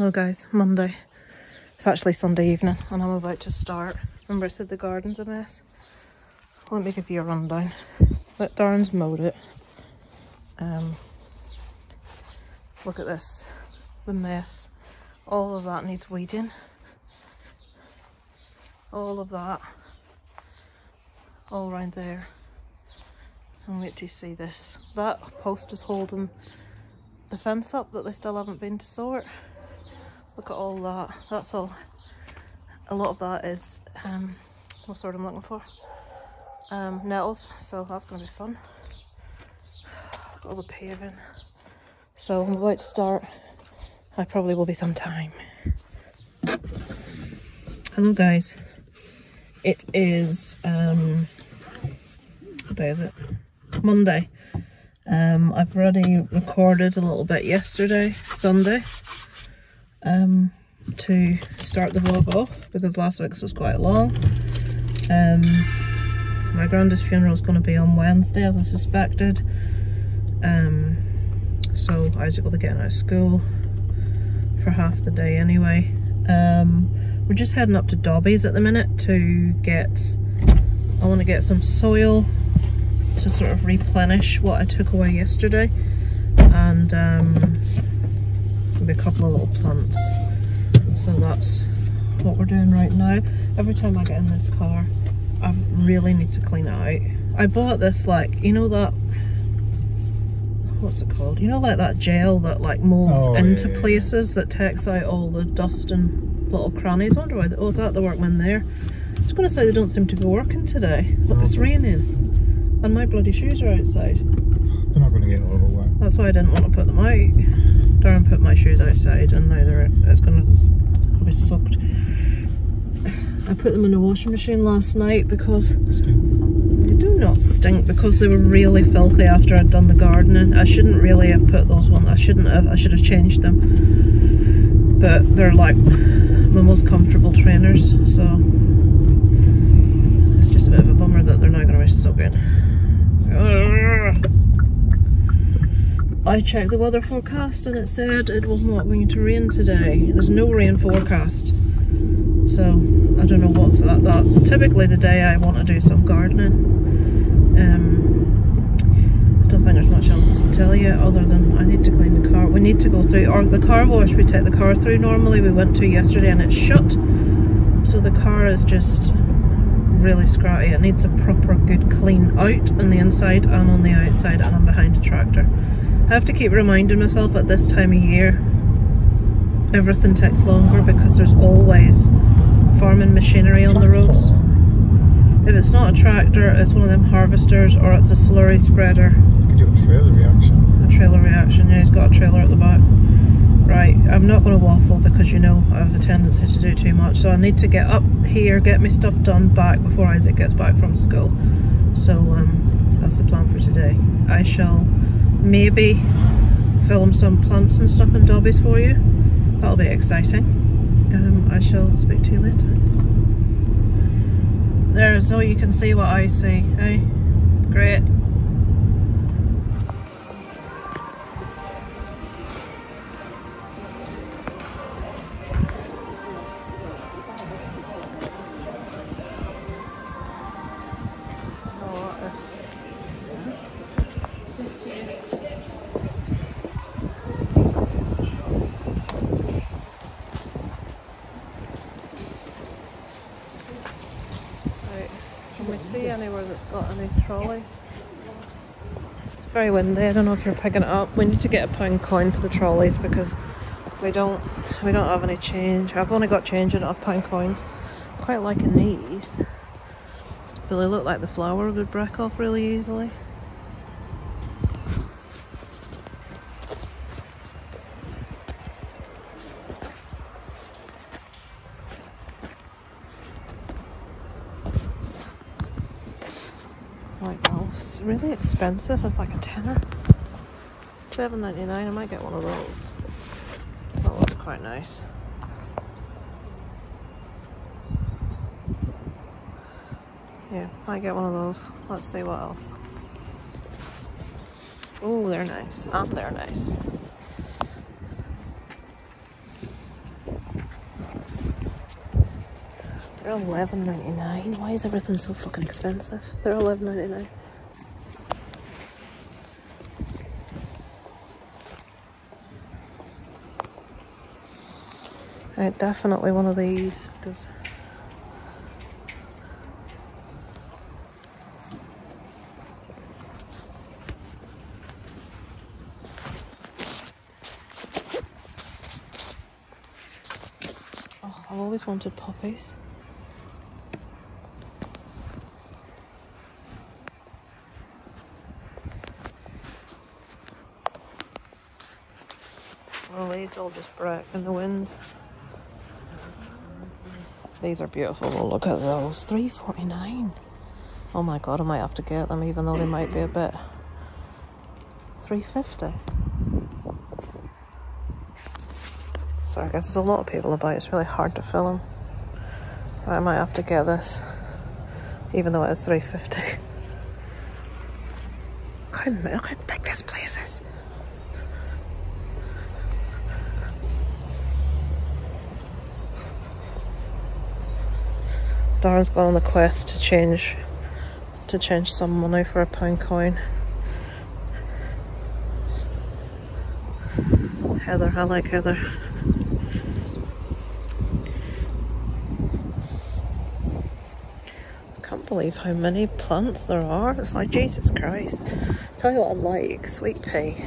Hello guys, Monday. It's actually Sunday evening and I'm about to start. Remember I said the garden's a mess? Let me give you a rundown. Let Darren's mowed it. Look at this, the mess. All of that needs weeding. All of that. All around there. And wait till you see this. That post is holding the fence up that they still haven't been to sort. Look at all that. That's all. A lot of that is what sort I'm looking for? Nettles, so that's gonna be fun. Look at all the paving. So I'm about to start. I probably will be some time. Hello guys. It is what day is it? Monday. I've already recorded a little bit yesterday, Sunday, to start the vlog off because last week's was quite long. My granddad's funeral is going to be on Wednesday as I suspected, so Isaac will be getting out of school for half the day anyway. We're just heading up to Dobbies at the minute to get, I want to get some soil to sort of replenish what I took away yesterday, and maybe a couple of little plants, so that's what we're doing right now. Every time I get in this car I really need to clean it out. I bought this, like, you know that, what's it called, you know, like that gel that like molds into places, that takes out all the dust and little crannies. I wonder why, oh, is that the workman there? I was going to say they don't seem to be working today. Look, it's raining. And my bloody shoes are outside. They're not going to get all wet. That's why I didn't want to put them out. Darren put my shoes outside and now they're, it's going to be soaked. I put them in the washing machine last night because they do not stink, because they were really filthy after I'd done the gardening. I shouldn't really have put those ones, I shouldn't have, I should have changed them. But they're like my most comfortable trainers, so it's just a bit of a bummer that they're not going to be soaking. I checked the weather forecast and it said it was not going to rain today. There's no rain forecast, so I don't know what's that. That's typically the day I want to do some gardening. I don't think there's much else to tell you other than I need to clean the car. We need to go through, or the car wash we take the car through normally, we went to yesterday and it's shut, so the car is just really scratty. It needs a proper good clean out on the inside and on the outside, and I'm behind a tractor. I have to keep reminding myself at this time of year everything takes longer because there's always farming machinery on the roads. If it's not a tractor, it's one of them harvesters, or it's a slurry spreader. You could do a trailer reaction. A trailer reaction, yeah, he's got a trailer at the back. Right, I'm not going to waffle because, you know, I have a tendency to do too much, so I need to get up here, get my stuff done back before Isaac gets back from school. So that's the plan for today. I shall maybe film some plants and stuff in Dobbies for you. That'll be exciting. I shall speak to you later. There's, oh, you can see what I see, eh? Great. Trolleys. It's very windy. I don't know if you're picking it up. We need to get a pound coin for the trolleys because we don't have any change. I've only got change and I have pound coins. Quite liking these. But they look like the flower would break off really easily. Really expensive, it's like a tenner. $7.99, I might get one of those. That would be quite nice. Yeah, might get one of those. Let's see what else. Oh, they're nice, and they're nice. They're $11.99. Why is everything so fucking expensive? They're $11.99. Right, definitely one of these because I've always wanted poppies. Well, these all just break in the wind. These are beautiful. Oh, look at those. $3.49. Oh my god, I might have to get them even though they might be a bit. $3.50. So I guess there's a lot of people about, it's really hard to film. I might have to get this, even though it is $3.50. Look how big this place is. Darren's gone on the quest to change some money for a pound coin. Heather, I like Heather. Believe how many plants there are. It's like Jesus Christ. Tell you what I like, sweet pea. I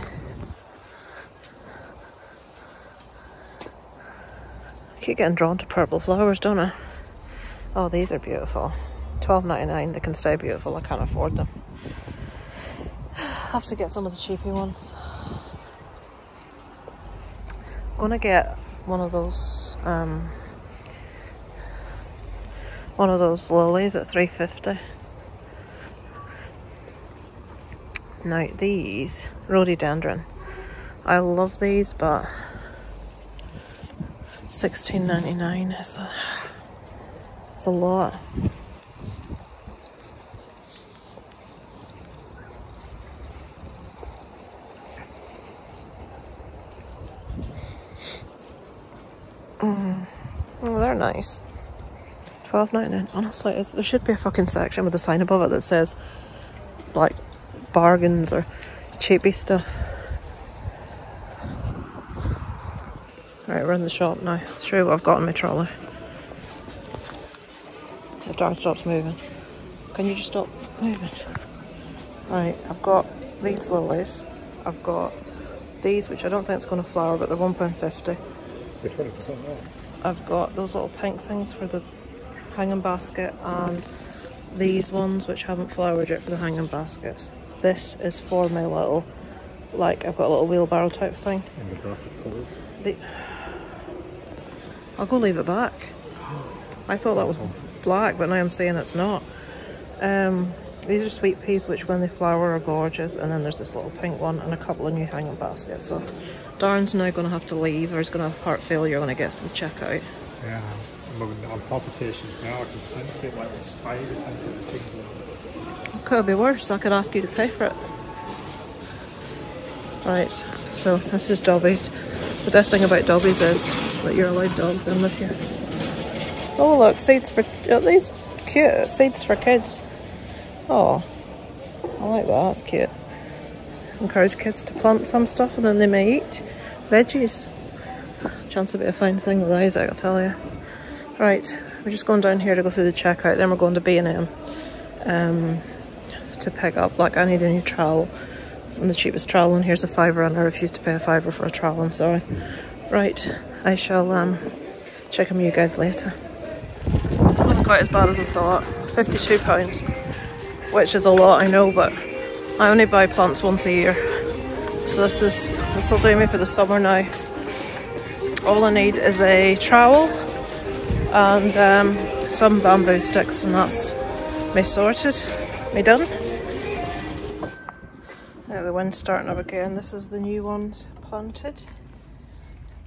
keep getting drawn to purple flowers, don't I? Oh, these are beautiful. $12.99. They can stay beautiful. I can't afford them. I have to get some of the cheapy ones. I'm gonna get one of those. One of those lilies at $3.50. Now these rhododendron, I love these, but $16.99 is it's a lot. Oh, they're nice. $12.99. Honestly, there should be a fucking section with a sign above it that says like bargains or cheapy stuff. Right, we're in the shop now. I'll show you what I've got in my trolley. If Darren stops moving. Can you just stop moving? Right, I've got these lilies. I've got these, which I don't think it's going to flower, but they're £1.50. They're 20% off. I've got those little pink things for the hanging basket, and these ones which haven't flowered yet for the hanging baskets. This is for my little, like, I've got a little wheelbarrow type thing. And the graphic colours. I'll go leave it back. I thought that was black, but now I'm saying it's not. These are sweet peas, which when they flower are gorgeous, and then there's this little pink one and a couple of new hanging baskets. So Darren's now going to have to leave, or he's going to have heart failure when it gets to the checkout. Yeah. On palpitations now, I can sense it like a spider sense of the thing. It could be worse, I could ask you to pay for it. Right, so this is Dobbies. The best thing about Dobbies is that you're allowed dogs in with you. Oh look, seeds for, are these cute? Seeds for kids. Oh, I like that, that's cute. Encourage kids to plant some stuff and then they may eat veggies. Chance of a fine thing with Isaac, I'll tell you. Right, we're just going down here to go through the checkout, then we're going to B&M to pick up, like, I need a new trowel, and the cheapest trowel, and here's a $5, and I refuse to pay a $5 for a trowel, I'm sorry. Right, I shall check on you guys later. It wasn't quite as bad as I thought, £52, which is a lot, I know, but I only buy plants once a year, so this will do me for the summer now. All I need is a trowel, and some bamboo sticks, and that's me sorted, me done. Now the wind's starting up again. This is the new ones planted.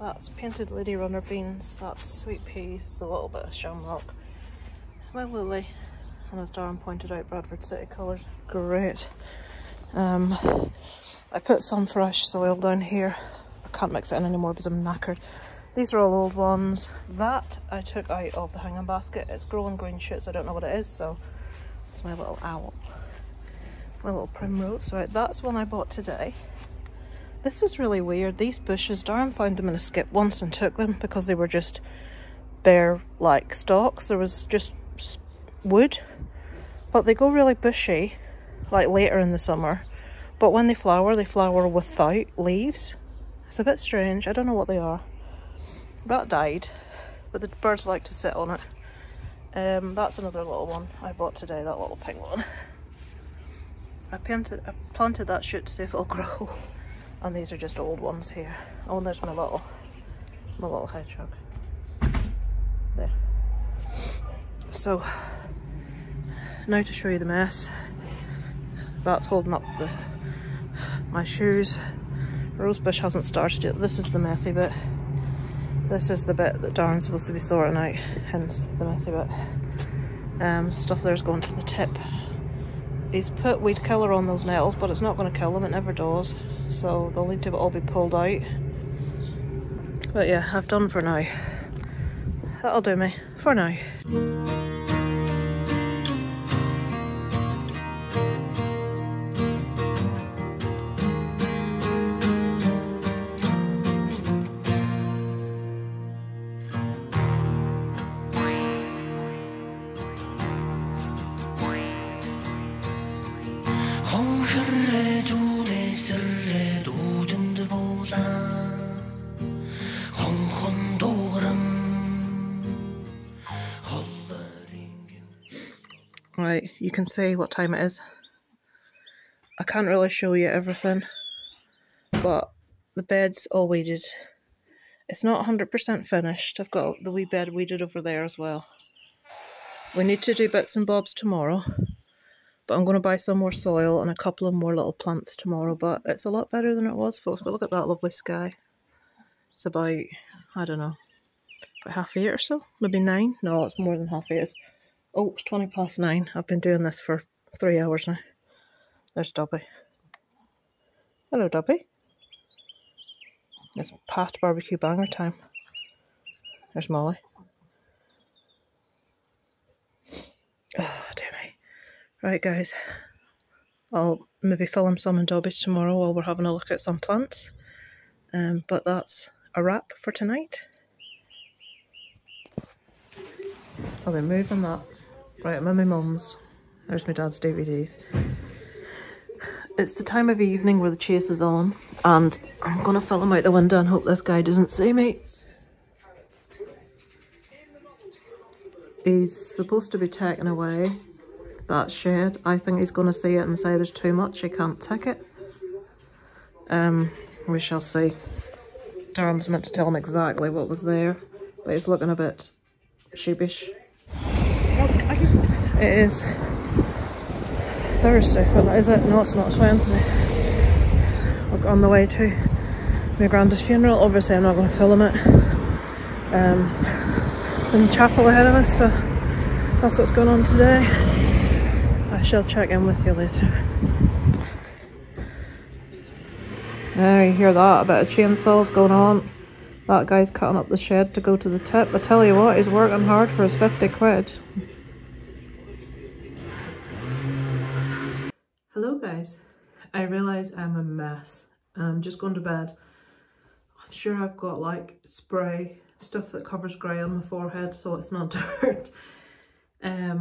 That's painted lady runner beans, that's sweet peas, it's a little bit of shamrock, my lily, and as Darren pointed out, Bradford City colours, great. I put some fresh soil down here. I can't mix it in anymore because I'm knackered. These are all old ones. That I took out of the hanging basket. It's growing green shoots. I don't know what it is, so it's my little owl. My little primrose. Right, that's one I bought today. This is really weird. These bushes, Darren found them in a skip once and took them because they were just bare, like, stalks. There was just wood. But they go really bushy, like, later in the summer. But when they flower without leaves. It's a bit strange. I don't know what they are. That died, but the birds like to sit on it. That's another little one I bought today, that little pink one. I planted that shoot to see if it'll grow. And these are just old ones here. Oh, and there's my little hedgehog. There. So, now to show you the mess. That's holding up my shoes. Rosebush hasn't started yet. This is the messy bit. This is the bit that Darren's supposed to be sorting out, hence the messy bit. Stuff there's going to the tip. He's put weed killer on those nettles, but it's not going to kill them, it never does. So they'll need to all be pulled out. But yeah, I've done for now. That'll do me, for now. Right, you can see what time it is. I can't really show you everything, but the bed's all weeded. It's not 100% finished. I've got the wee bed weeded over there as well. We need to do bits and bobs tomorrow, but I'm going to buy some more soil and a couple of more little plants tomorrow, but it's a lot better than it was, folks. But look at that lovely sky. It's about, I don't know, about 8:30 or so? Maybe 9? No, it's more than 8:30. Oh, it's 9:20. I've been doing this for 3 hours now. There's Dobby. Hello, Dobby. It's past barbecue banger time. There's Molly. Oh, dear me. Right, guys. I'll maybe film some in Dobbies tomorrow while we're having a look at some plants. But that's a wrap for tonight. Oh, they're moving that. Right, I'm at my mum's. There's my dad's DVDs. It's the time of evening where The Chase is on, and I'm going to film out the window and hope this guy doesn't see me. He's supposed to be taking away that shed. I think he's going to see it and say there's too much, he can't take it. We shall see. Darren was meant to tell him exactly what was there, but he's looking a bit sheepish. It is Thursday, well, is it? No, it's not, it's Wednesday. We're on the way to my granda's funeral. Obviously I'm not going to film it. It's in the chapel ahead of us, so that's what's going on today. I shall check in with you later. Now you hear that, a bit of chainsaws going on. That guy's cutting up the shed to go to the tip. I tell you what, he's working hard for his 50 quid. Hello guys. I realise I'm a mess. I'm just going to bed. I'm sure I've got like spray, stuff that covers grey on my forehead so it's not dirt. The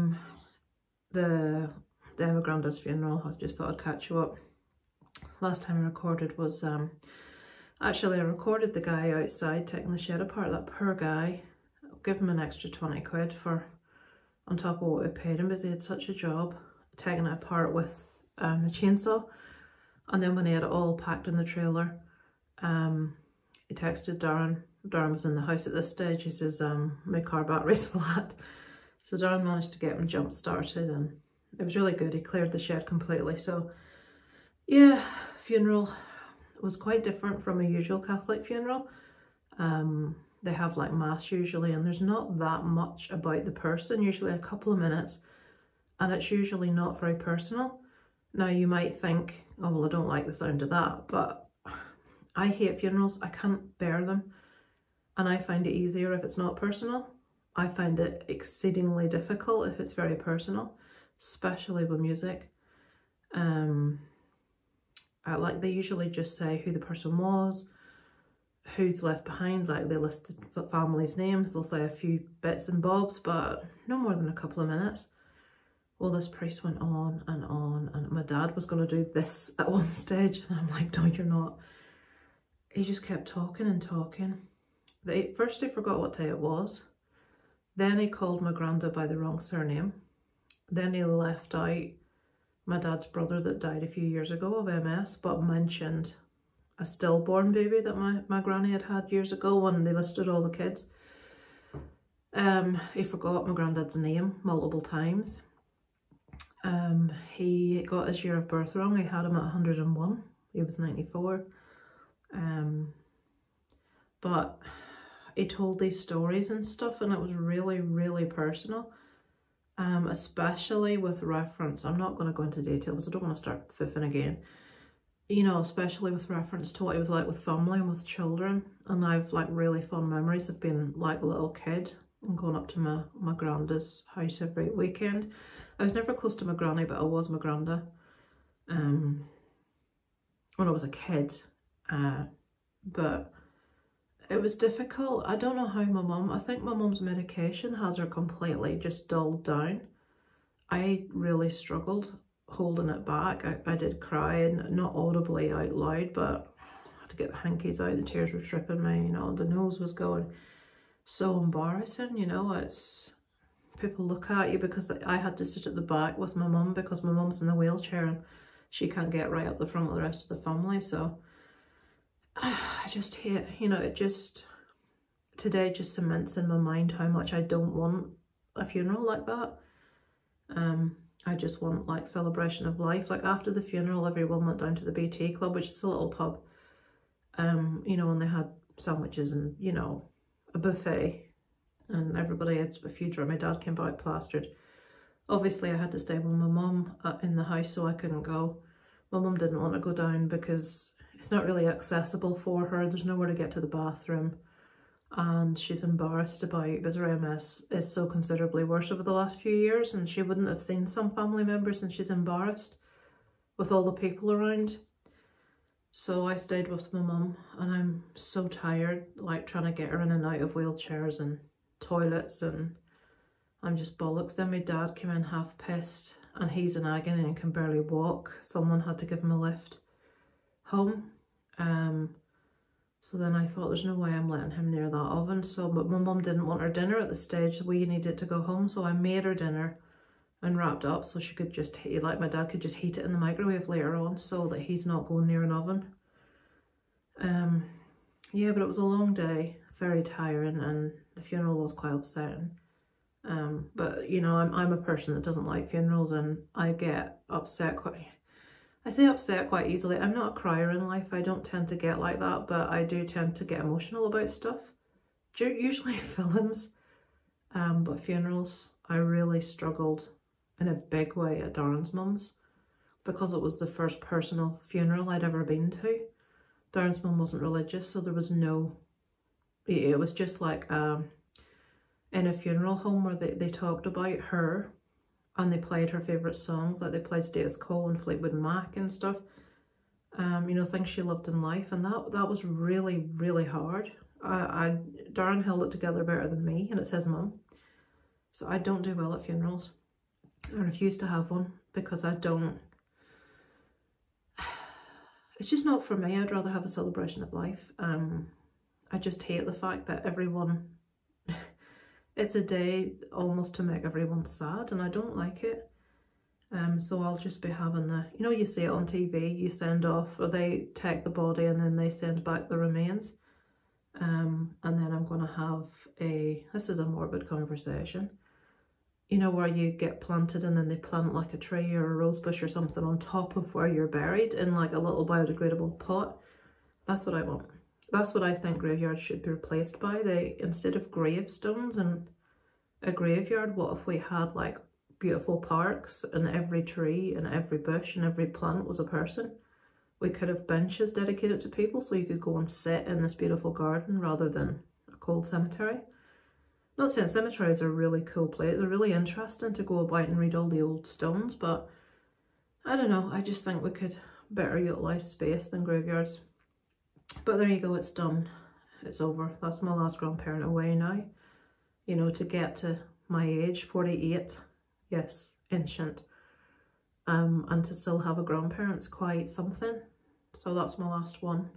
my granddad's funeral, I just thought I'd catch you up. Last time I recorded was actually, I recorded the guy outside taking the shed apart, that poor guy. I'll give him an extra 20 quid for, on top of what we paid him, because he had such a job taking it apart with the chainsaw. And then when he had it all packed in the trailer, he texted Darren. Darren was in the house at this stage. He says, my car battery's flat. So Darren managed to get him jump started and it was really good. He cleared the shed completely. So yeah, funeral was quite different from a usual Catholic funeral. They have like mass usually and there's not that much about the person, usually a couple of minutes, and it's usually not very personal. Now you might think, oh well, I don't like the sound of that, but I hate funerals, I can't bear them. and I find it easier if it's not personal. I find it exceedingly difficult if it's very personal, especially with music. Like they usually just say who the person was, who's left behind, like they listed families' names, they'll say a few bits and bobs, but no more than a couple of minutes. Well, this price went on and my dad was going to do this at one stage and I'm like, no, you're not. He just kept talking and talking. First he forgot what day it was, then he called my granda by the wrong surname, then he left out my dad's brother that died a few years ago of MS, but mentioned a stillborn baby that my granny had had years ago when they listed all the kids. He forgot my granddad's name multiple times. He got his year of birth wrong. He had him at 101. He was 94. But he told these stories and stuff, and it was really, really personal. Especially with reference, I'm not going to go into details, I don't want to start fiffing again, you know, especially with reference to what it was like with family and with children. And I've like really fond memories of being like a little kid and going up to my granda's house every weekend. I was never close to my granny, but I was my granda when I was a kid, but it was difficult. I don't know how my mum, I think my mum's medication has her completely just dulled down. I really struggled holding it back. I did cry, and not audibly out loud, but I had to get the hankies out, the tears were tripping me, you know, the nose was going. So embarrassing, you know, it's, people look at you, because I had to sit at the back with my mum because my mum's in the wheelchair and she can't get right up the front with the rest of the family, so. I just hate, you know, it just, today just cements in my mind how much I don't want a funeral like that. I just want like celebration of life. Like after the funeral, everyone went down to the BT Club, which is a little pub, you know, and they had sandwiches and, you know, a buffet, and everybody had a few drinks. My dad came back plastered. Obviously I had to stay with my mum in the house, so I couldn't go. My mum didn't want to go down because it's not really accessible for her. There's nowhere to get to the bathroom, and she's embarrassed about it because her MS is so considerably worse over the last few years, and she wouldn't have seen some family members, and she's embarrassed with all the people around. So I stayed with my mum, and I'm so tired, like trying to get her in and out of wheelchairs and toilets, and I'm just bollocks. Then my dad came in half pissed, and he's in agony and can barely walk. Someone had to give him a lift home. So then I thought, there's no way I'm letting him near that oven. So, but my mum didn't want her dinner at the stage, so we needed to go home, so I made her dinner and wrapped up so she could just heat, like my dad could just heat it in the microwave later on, so that he's not going near an oven. Yeah, but it was a long day, very tiring, and the funeral was quite upsetting. But you know, I'm a person that doesn't like funerals, and I get upset quite. I say upset quite easily. I'm not a crier in life. I don't tend to get like that, but I do tend to get emotional about stuff. Usually films, but funerals, I really struggled in a big way at Darren's mum's because it was the first personal funeral I'd ever been to. Darren's mum wasn't religious, so there was no, it was just like in a funeral home where they talked about her, and they played her favourite songs, like they played Status Cole and Fleetwood Mac and stuff. You know, things she loved in life, and that was really, really hard. Darren held it together better than me, and it's his mum. So I don't do well at funerals. I refuse to have one because I don't, it's just not for me. I'd rather have a celebration of life. I just hate the fact that everyone, it's a day almost to make everyone sad, and I don't like it. So I'll just be having the, you know, you see it on TV, you send off, or they take the body and then they send back the remains. And then I'm going to have this is a morbid conversation, you know, where you get planted and then they plant like a tree or a rose bush or something on top of where you're buried in like a little biodegradable pot. That's what I want. That's what I think graveyards should be replaced by. Instead of gravestones and a graveyard, what if we had like beautiful parks, and every tree and every bush and every plant was a person? We could have benches dedicated to people, so you could go and sit in this beautiful garden rather than a called Cemetery. Not saying cemeteries are a really cool place, they're really interesting to go about and read all the old stones, but I don't know, I just think we could better utilise space than graveyards. But there you go, it's done, it's over. That's my last grandparent away now. You know, to get to my age, 48, yes, ancient, and to still have a grandparent's quite something. So that's my last one.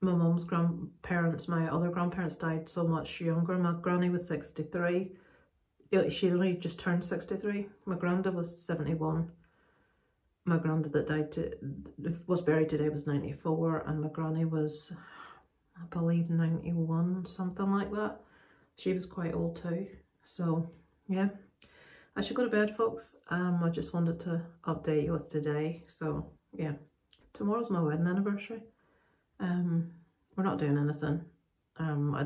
My mum's grandparents, my other grandparents died so much younger. My granny was 63, she only just turned 63. My granda was 71. My granda that died was buried today was 94, and my granny was, I believe, 91, something like that. She was quite old too. So yeah, I should go to bed, folks. I just wanted to update you with today. So yeah, tomorrow's my wedding anniversary. We're not doing anything.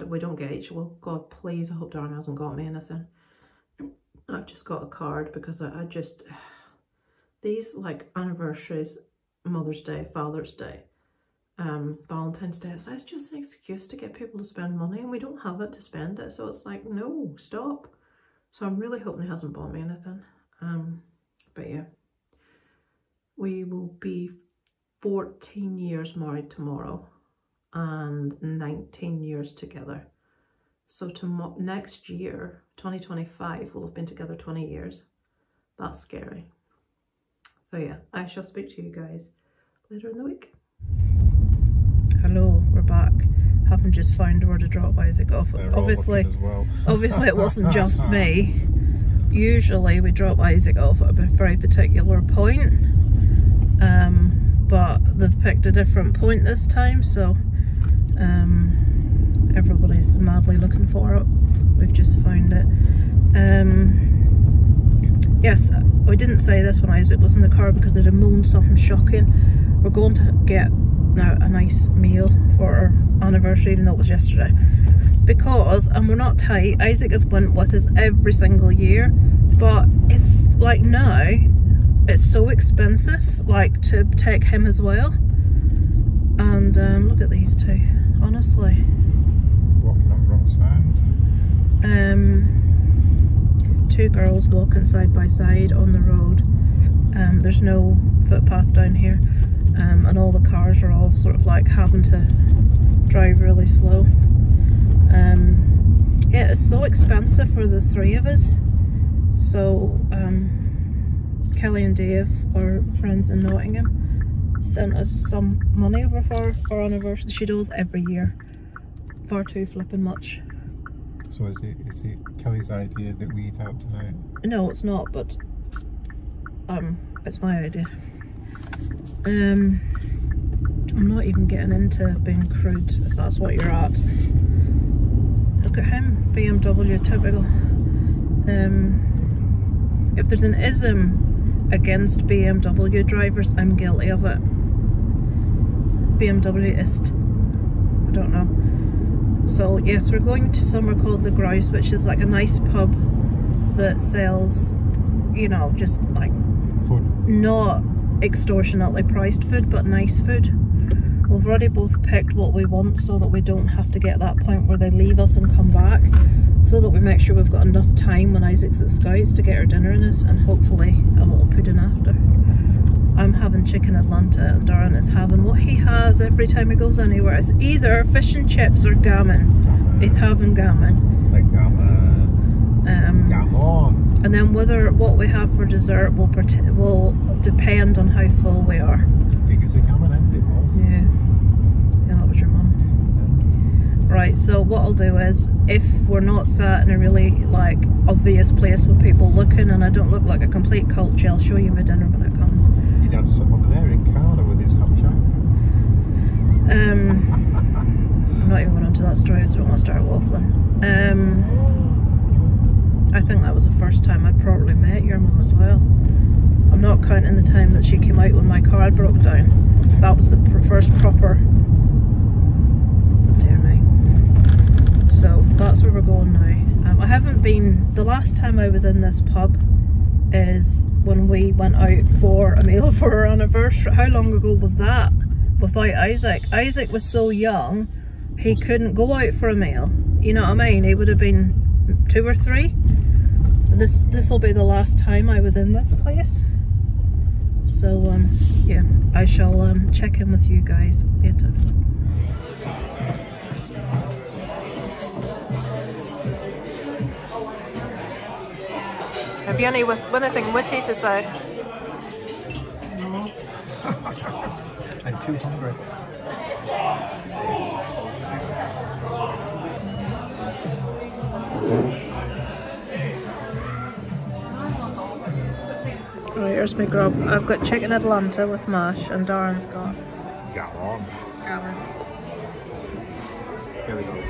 We don't get each, well, God, please, I hope Darren hasn't got me anything. I've just got a card because I just, these like anniversaries, Mother's Day, Father's Day, Valentine's Day, it's just an excuse to get people to spend money, and we don't have it to spend it, so it's like, no, stop. So I'm really hoping he hasn't bought me anything. But yeah, we will be 14 years married tomorrow and 19 years together. So tomorrow, next year, 2025, we'll have been together 20 years. That's scary. So yeah, I shall speak to you guys later in the week. Hello, we're back. Haven't just found where to drop Isaac off. It's obviously, well. Obviously it wasn't just me. Usually we drop Isaac off at a very particular point. But they've picked a different point this time, so everybody's madly looking for it. We've just found it. Yes, I didn't say this when Isaac was in the car because they'd have moaned something shocking. We're going to get now a nice meal for our anniversary, even though it was yesterday. Because, and we're not tight, Isaac has went with us every single year, but it's like now, it's so expensive, like, to take him as well. And look at these two, honestly. Walking on the wrong side. Two girls walking side by side on the road. There's no footpath down here. And all the cars are all sort of like having to drive really slow. Yeah, it's so expensive for the three of us. So, Kelly and Dave, our friends in Nottingham, sent us some money over for our anniversary. She does every year. Far too flipping much. So is it Kelly's idea that we eat out tonight? No, it's not, but it's my idea. I'm not even getting into being crude, if that's what you're at. Look at him, BMW, typical. If there's an ism against BMW drivers, I'm guilty of it. BMW-ist. I don't know. So yes, we're going to somewhere called The Grouse, which is like a nice pub that sells, you know, just like food. Not extortionately priced food, but nice food. We've already both picked what we want so that we don't have to get that point where they leave us and come back, so that we make sure we've got enough time when Isaac's at Scouts to get our dinner in us, and hopefully a little pudding after. I'm having Chicken Atlanta and Darren is having what he has every time he goes anywhere. It's either fish and chips or gammon. He's having gammon. Like gammon. Gammon. And then whether what we have for dessert will depend on how full we are. Big as a gammon end it was. Yeah, that was your mum. Right, so what I'll do is, if we're not sat in a really like obvious place with people looking and I don't look like a complete culture, I'll show you my dinner when it comes. Your dad's sat over there in Cardiff with his hump jack. I'm not even going on to that story, so I don't want to start waffling. I think that was the first time I'd probably met your mum as well. I'm not counting the time that she came out when my car broke down. That was the first proper... So that's where we're going now. I haven't been, the last time I was in this pub is when we went out for a meal for our anniversary. How long ago was that? Without Isaac. Isaac was so young he couldn't go out for a meal. You know what I mean? It would have been 2 or 3. This will be the last time I was in this place. So yeah, I shall check in with you guys later. Have you any with anything witty to say? No. I'm too hungry. Right, here's my grub. I've got chicken Atlanta with mash, and Darren's got. Gavin. Gavin. Here we go.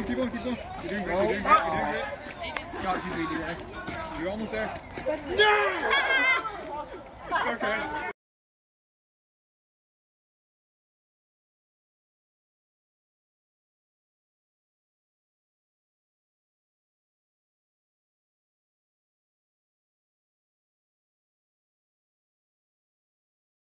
Keep on. You're doing great. You're doing great. Got you, baby. You're almost there. No! It's okay.